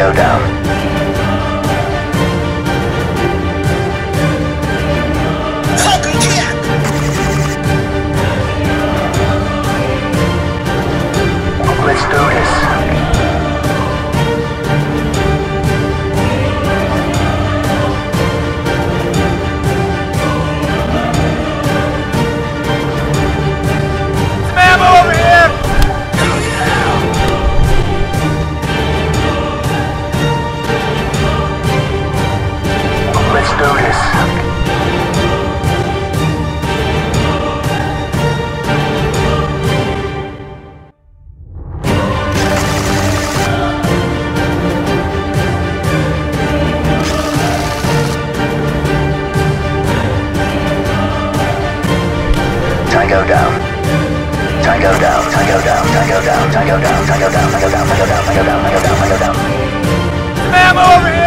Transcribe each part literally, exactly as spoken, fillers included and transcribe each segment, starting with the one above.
go down. Tango down. Tango down. Tango down. Tango down. Tango down. Tango down. Tango down. Tango down. Tango down. Tango down. Tango down. Spam over here!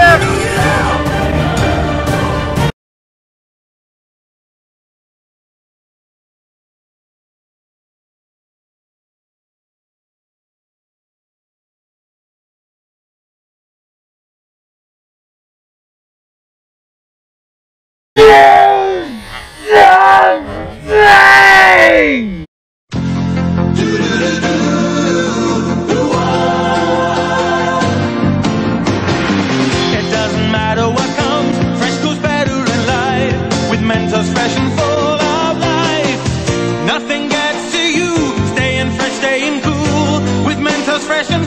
Fresh and full of life. Nothing gets to you. Staying fresh, staying cool with Mentos fresh and